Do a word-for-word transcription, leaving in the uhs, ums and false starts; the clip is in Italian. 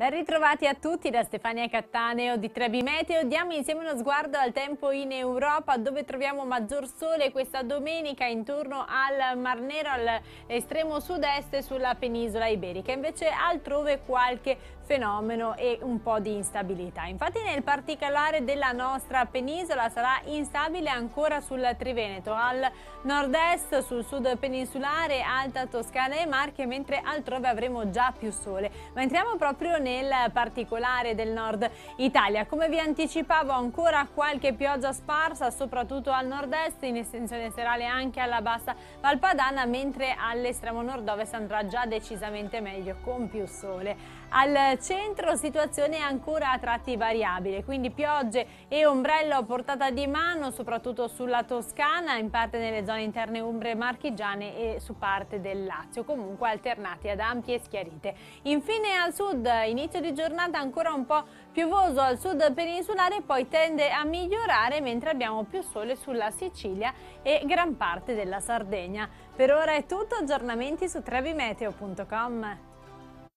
Ben ritrovati a tutti da Stefania Cattaneo di tre B Meteo. Diamo insieme uno sguardo al tempo in Europa, dove troviamo maggior sole questa domenica intorno al Mar Nero, all'estremo sud-est e sulla penisola iberica. Invece altrove qualche fenomeno e un po' di instabilità. Infatti nel particolare della nostra penisola sarà instabile ancora sul Triveneto, al nord-est, sul sud peninsulare, Alta Toscana e Marche, mentre altrove avremo già più sole. Ma entriamo proprio nel nel particolare del nord Italia. Come vi anticipavo, ancora qualche pioggia sparsa soprattutto al nord-est, in estensione serale anche alla bassa Valpadana, mentre all'estremo nord-ovest andrà già decisamente meglio con più sole. Al centro situazione ancora a tratti variabile, quindi piogge e ombrello a portata di mano soprattutto sulla Toscana, in parte nelle zone interne umbre marchigiane e su parte del Lazio, comunque alternati ad ampie schiarite. Infine al sud inizio di giornata ancora un po' piovoso al sud peninsulare, poi tende a migliorare mentre abbiamo più sole sulla Sicilia e gran parte della Sardegna. Per ora è tutto, aggiornamenti su tre B meteo punto com.